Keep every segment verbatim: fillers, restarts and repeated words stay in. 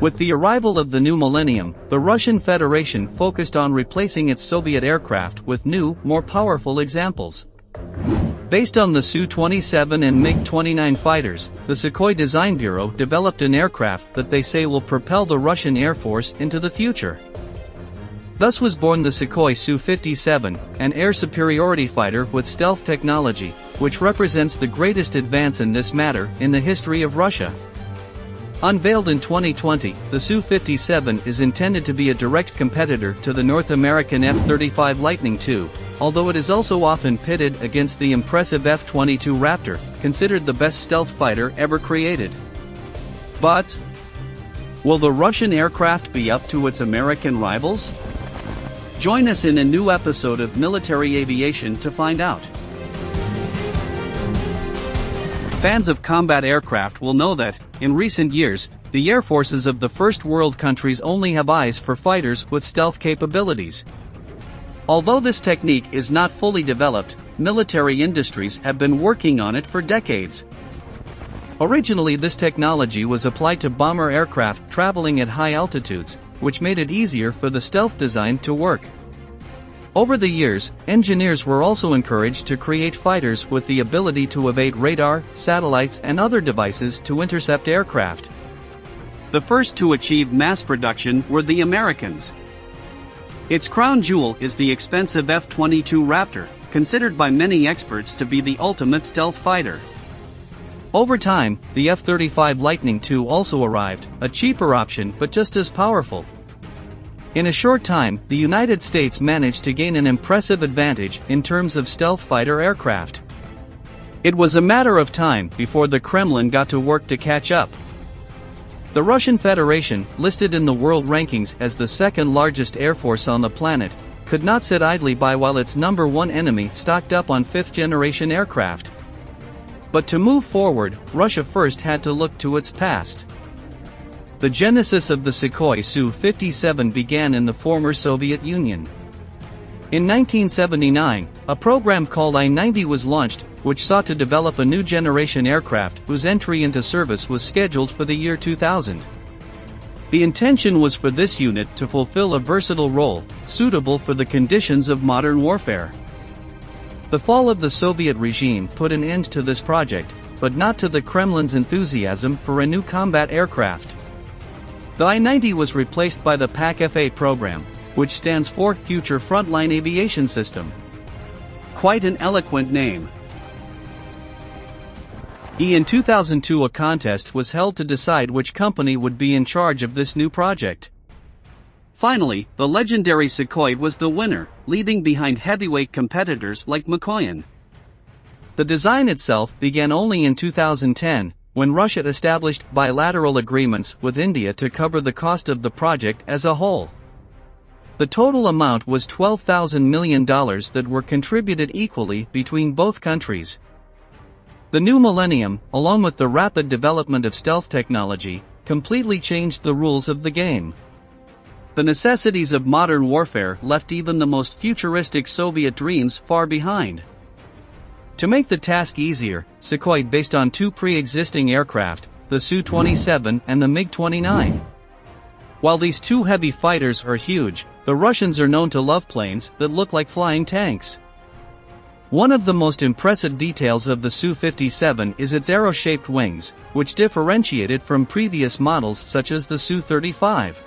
With the arrival of the new millennium, the Russian Federation focused on replacing its Soviet aircraft with new, more powerful examples. Based on the S U twenty-seven and MiG twenty-nine fighters, the Sukhoi Design Bureau developed an aircraft that they say will propel the Russian Air Force into the future. Thus was born the Sukhoi S U fifty-seven, an air superiority fighter with stealth technology, which represents the greatest advance in this matter in the history of Russia. Unveiled in twenty twenty, the S U fifty-seven is intended to be a direct competitor to the North American F thirty-five Lightning two, although it is also often pitted against the impressive F twenty-two Raptor, considered the best stealth fighter ever created. But will the Russian aircraft be up to its American rivals? Join us in a new episode of Military Aviation to find out. Fans of combat aircraft will know that, in recent years, the air forces of the first world countries only have eyes for fighters with stealth capabilities. Although this technique is not fully developed, military industries have been working on it for decades. Originally, this technology was applied to bomber aircraft traveling at high altitudes, which made it easier for the stealth design to work. Over the years, engineers were also encouraged to create fighters with the ability to evade radar, satellites and other devices to intercept aircraft. The first to achieve mass production were the Americans. Its crown jewel is the expensive F twenty-two Raptor, considered by many experts to be the ultimate stealth fighter. Over time, the F thirty-five Lightning two also arrived, a cheaper option but just as powerful. In a short time, the United States managed to gain an impressive advantage in terms of stealth fighter aircraft. It was a matter of time before the Kremlin got to work to catch up. The Russian Federation, listed in the world rankings as the second largest air force on the planet, could not sit idly by while its number one enemy stocked up on fifth-generation aircraft. But to move forward, Russia first had to look to its past. The genesis of the Sukhoi S U fifty-seven began in the former Soviet Union. In nineteen seventy-nine, a program called I ninety was launched, which sought to develop a new generation aircraft whose entry into service was scheduled for the year two thousand. The intention was for this unit to fulfill a versatile role, suitable for the conditions of modern warfare. The fall of the Soviet regime put an end to this project, but not to the Kremlin's enthusiasm for a new combat aircraft. The I ninety was replaced by the P A K F A program, which stands for Future Frontline Aviation System. Quite an eloquent name. In two thousand two, a contest was held to decide which company would be in charge of this new project. Finally, the legendary Sukhoi was the winner, leaving behind heavyweight competitors like Mikoyan. The design itself began only in two thousand ten, when Russia established bilateral agreements with India to cover the cost of the project as a whole. The total amount was twelve thousand million dollars that were contributed equally between both countries. The new millennium, along with the rapid development of stealth technology, completely changed the rules of the game. The necessities of modern warfare left even the most futuristic Soviet dreams far behind. To make the task easier, Sukhoi based on two pre-existing aircraft, the S U twenty-seven and the MiG twenty-nine. While these two heavy fighters are huge, the Russians are known to love planes that look like flying tanks. One of the most impressive details of the S U fifty-seven is its arrow-shaped wings, which differentiate it from previous models such as the S U thirty-five.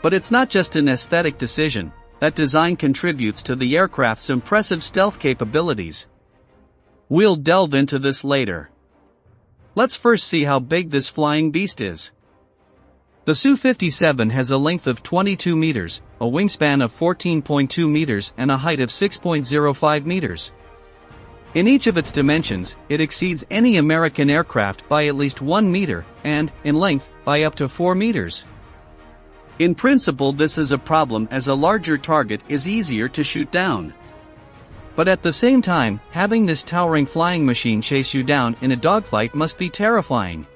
But it's not just an aesthetic decision. That design contributes to the aircraft's impressive stealth capabilities. We'll delve into this later. Let's first see how big this flying beast is. The S U fifty-seven has a length of twenty-two meters, a wingspan of fourteen point two meters and a height of six point zero five meters. In each of its dimensions, it exceeds any American aircraft by at least one meter, and, in length, by up to four meters. In principle, this is a problem as a larger target is easier to shoot down. But at the same time, having this towering flying machine chase you down in a dogfight must be terrifying.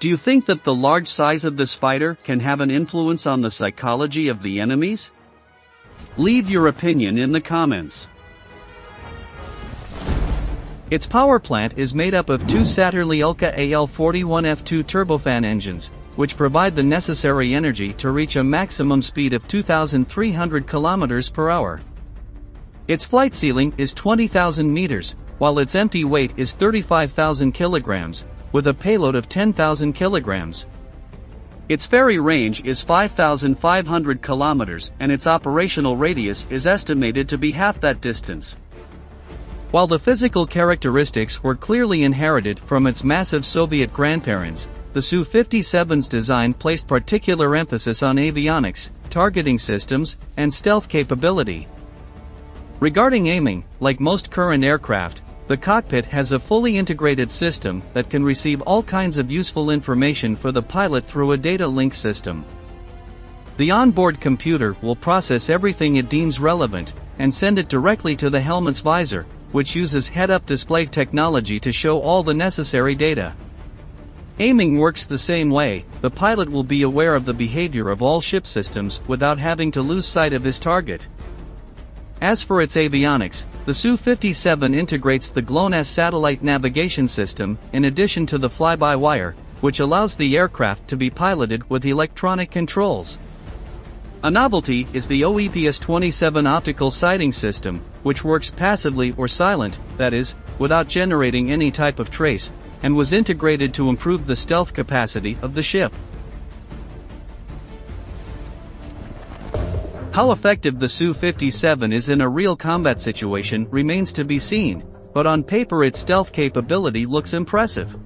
Do you think that the large size of this fighter can have an influence on the psychology of the enemies? Leave your opinion in the comments. Its power plant is made up of two Saturn Lyulka A L forty-one F two turbofan engines, which provide the necessary energy to reach a maximum speed of two thousand three hundred kilometers per hour. Its flight ceiling is twenty thousand meters, while its empty weight is thirty-five thousand kilograms, with a payload of ten thousand kilograms. Its ferry range is five thousand five hundred kilometers and its operational radius is estimated to be half that distance. While the physical characteristics were clearly inherited from its massive Soviet grandparents, the S U fifty-seven's design placed particular emphasis on avionics, targeting systems, and stealth capability. Regarding aiming, like most current aircraft, the cockpit has a fully integrated system that can receive all kinds of useful information for the pilot through a data link system. The onboard computer will process everything it deems relevant and send it directly to the helmet's visor, which uses head-up display technology to show all the necessary data. Aiming works the same way. The pilot will be aware of the behavior of all ship systems without having to lose sight of his target. As for its avionics, the S U fifty-seven integrates the GLONASS satellite navigation system in addition to the fly-by-wire, which allows the aircraft to be piloted with electronic controls. A novelty is the O E P S twenty-seven optical sighting system, which works passively or silent, that is, without generating any type of trace, and was integrated to improve the stealth capacity of the ship. How effective the S U fifty-seven is in a real combat situation remains to be seen, but on paper its stealth capability looks impressive.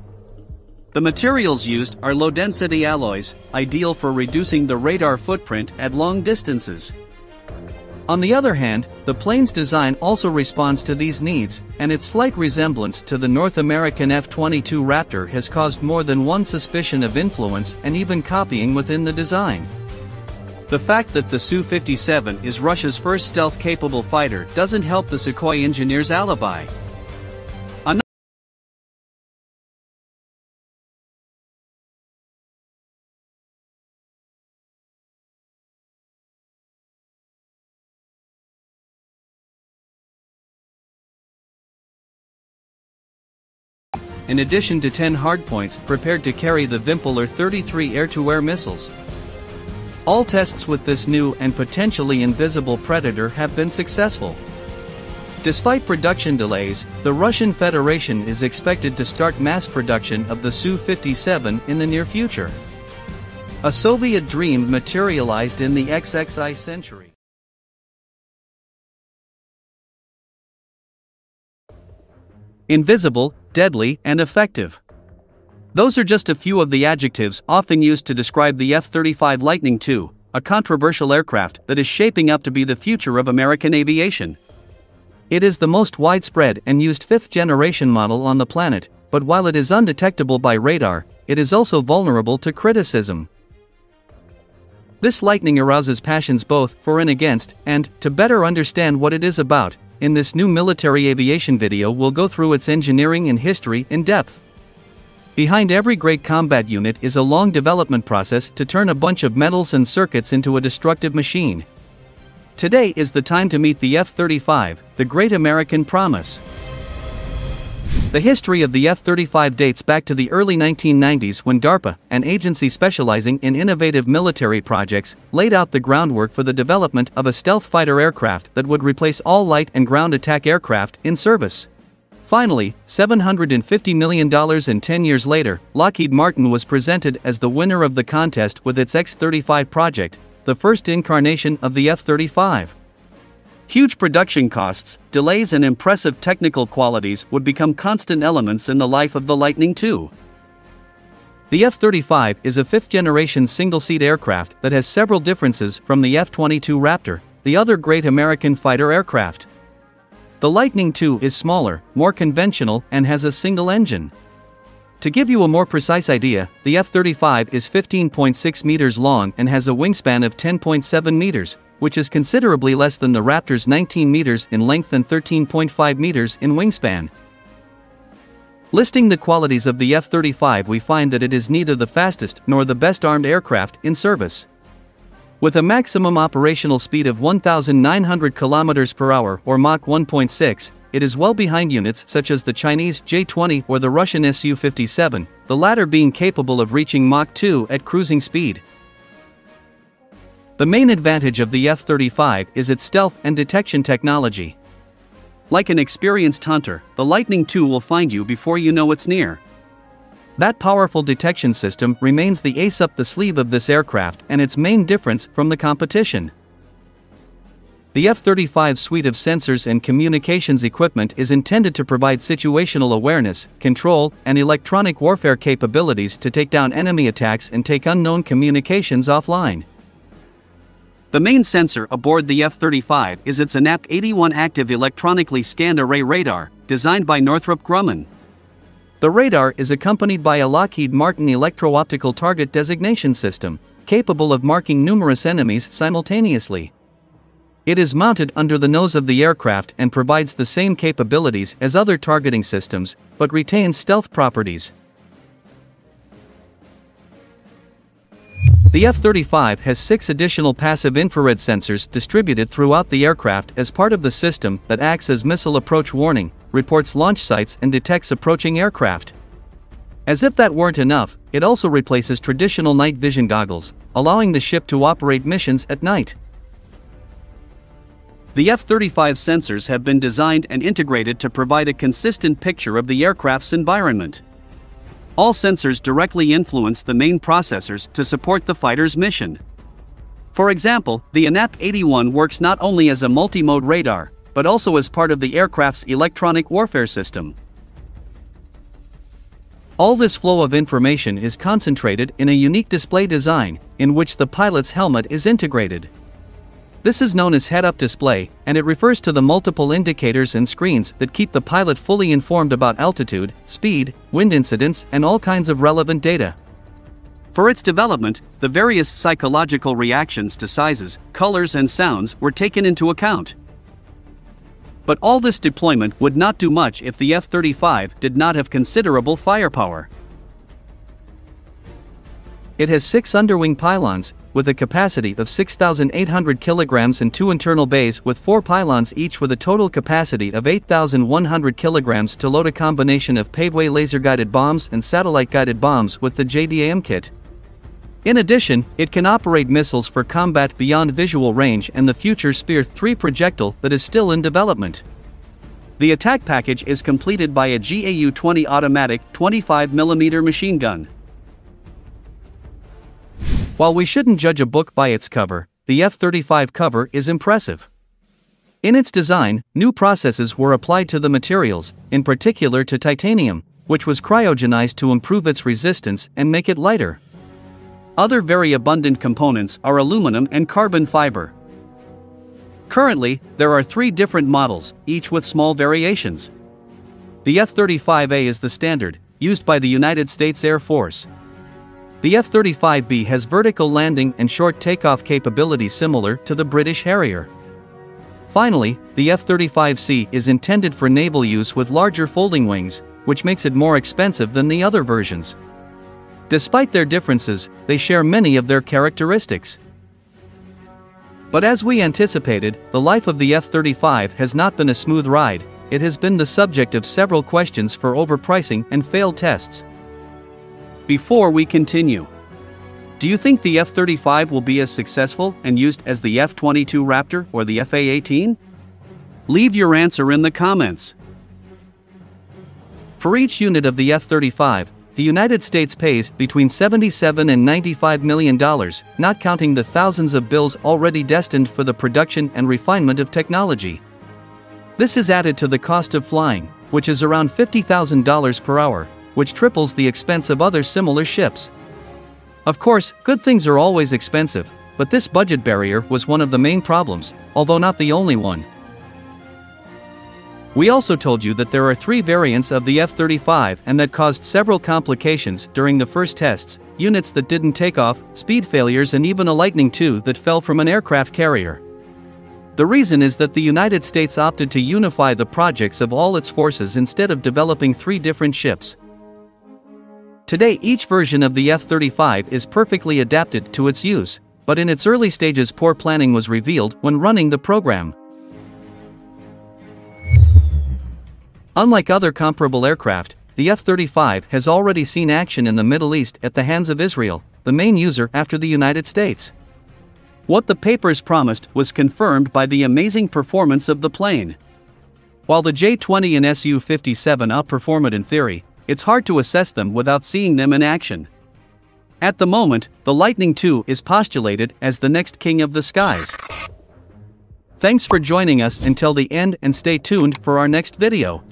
The materials used are low-density alloys, ideal for reducing the radar footprint at long distances. On the other hand, the plane's design also responds to these needs, and its slight resemblance to the North American F twenty-two Raptor has caused more than one suspicion of influence and even copying within the design. The fact that the S U fifty-seven is Russia's first stealth-capable fighter doesn't help the Sukhoi engineers' alibi. In addition to ten hardpoints prepared to carry the Vimpel or thirty-three air-to-air missiles. All tests with this new and potentially invisible predator have been successful. Despite production delays, the Russian Federation is expected to start mass production of the S U fifty-seven in the near future. A Soviet dream materialized in the twenty-first century. Invisible, deadly, and effective. Those are just a few of the adjectives often used to describe the F thirty-five Lightning two, a controversial aircraft that is shaping up to be the future of American aviation. It is the most widespread and used fifth-generation model on the planet, but while it is undetectable by radar, it is also vulnerable to criticism. This Lightning arouses passions both for and against, and, to better understand what it is about, in this new military aviation video we'll go through its engineering and history in depth. Behind every great combat unit is a long development process to turn a bunch of metals and circuits into a destructive machine. Today is the time to meet the F thirty-five, the great American promise. The history of the F thirty-five dates back to the early nineteen nineties when DARPA, an agency specializing in innovative military projects, laid out the groundwork for the development of a stealth fighter aircraft that would replace all light and ground attack aircraft in service. Finally, seven hundred fifty million dollars and ten years later, Lockheed Martin was presented as the winner of the contest with its X thirty-five project, the first incarnation of the F thirty-five. Huge production costs, delays and impressive technical qualities would become constant elements in the life of the Lightning two. The F thirty-five is a fifth-generation single-seat aircraft that has several differences from the F twenty-two Raptor, the other great American fighter aircraft. The Lightning two is smaller, more conventional, and has a single engine. To give you a more precise idea, the F thirty-five is fifteen point six meters long and has a wingspan of ten point seven meters. Which is considerably less than the Raptor's nineteen meters in length and thirteen point five meters in wingspan. Listing the qualities of the F thirty-five, we find that it is neither the fastest nor the best armed aircraft in service. With a maximum operational speed of one thousand nine hundred kilometers per hour or Mach one point six, it is well behind units such as the Chinese J twenty or the Russian S U fifty-seven, the latter being capable of reaching Mach two at cruising speed. The main advantage of the F thirty-five is its stealth and detection technology. Like an experienced hunter, the Lightning two will find you before you know it's near. That powerful detection system remains the ace up the sleeve of this aircraft and its main difference from the competition. The F thirty-five suite of sensors and communications equipment is intended to provide situational awareness, control, and electronic warfare capabilities to take down enemy attacks and take unknown communications offline. The main sensor aboard the F thirty-five is its A N A P G eighty-one active electronically scanned array radar, designed by Northrop Grumman. The radar is accompanied by a Lockheed Martin electro-optical target designation system, capable of marking numerous enemies simultaneously. It is mounted under the nose of the aircraft and provides the same capabilities as other targeting systems, but retains stealth properties. The F thirty-five has six additional passive infrared sensors distributed throughout the aircraft as part of the system that acts as missile approach warning, reports launch sites and detects approaching aircraft. As if that weren't enough, it also replaces traditional night vision goggles, allowing the ship to operate missions at night. The F thirty-five sensors have been designed and integrated to provide a consistent picture of the aircraft's environment. All sensors directly influence the main processors to support the fighter's mission. For example, the A N A P G eighty-one works not only as a multi-mode radar, but also as part of the aircraft's electronic warfare system. All this flow of information is concentrated in a unique display design, in which the pilot's helmet is integrated. This is known as head-up display, and it refers to the multiple indicators and screens that keep the pilot fully informed about altitude, speed, wind incidents, and all kinds of relevant data. For its development, the various psychological reactions to sizes, colors, and sounds were taken into account. But all this deployment would not do much if the F thirty-five did not have considerable firepower. It has six underwing pylons, with a capacity of six thousand eight hundred kilograms and two internal bays with four pylons each with a total capacity of eight thousand one hundred kilograms to load a combination of Paveway laser-guided bombs and satellite-guided bombs with the J D A M kit. In addition, it can operate missiles for combat beyond visual range and the future Spear three projectile that is still in development. The attack package is completed by a G A U twenty automatic twenty-five millimeter machine gun. While we shouldn't judge a book by its cover, the F thirty-five cover is impressive. In its design, new processes were applied to the materials, in particular to titanium, which was cryogenized to improve its resistance and make it lighter. Other very abundant components are aluminum and carbon fiber. Currently, there are three different models, each with small variations. The F thirty-five A is the standard, used by the United States Air Force. The F thirty-five B has vertical landing and short takeoff capability similar to the British Harrier. Finally, the F thirty-five C is intended for naval use with larger folding wings, which makes it more expensive than the other versions. Despite their differences, they share many of their characteristics. But as we anticipated, the life of the F thirty-five has not been a smooth ride. It has been the subject of several questions for overpricing and failed tests. Before we continue, do you think the F thirty-five will be as successful and used as the F twenty-two Raptor or the F A eighteen? Leave your answer in the comments. For each unit of the F thirty-five, the United States pays between seventy-seven and ninety-five million dollars, not counting the thousands of bills already destined for the production and refinement of technology. This is added to the cost of flying, which is around fifty thousand dollars per hour, which triples the expense of other similar ships. Of course, good things are always expensive, but this budget barrier was one of the main problems, although not the only one. We also told you that there are three variants of the F thirty-five and that caused several complications during the first tests, units that didn't take off, speed failures and even a Lightning two that fell from an aircraft carrier. The reason is that the United States opted to unify the projects of all its forces instead of developing three different ships. Today each version of the F thirty-five is perfectly adapted to its use, but in its early stages poor planning was revealed when running the program. Unlike other comparable aircraft, the F thirty-five has already seen action in the Middle East at the hands of Israel, the main user after the United States. What the papers promised was confirmed by the amazing performance of the plane. While the J twenty and S U fifty-seven outperform it in theory, it's hard to assess them without seeing them in action. At the moment, the Lightning two is postulated as the next king of the skies. Thanks for joining us until the end, and stay tuned for our next video.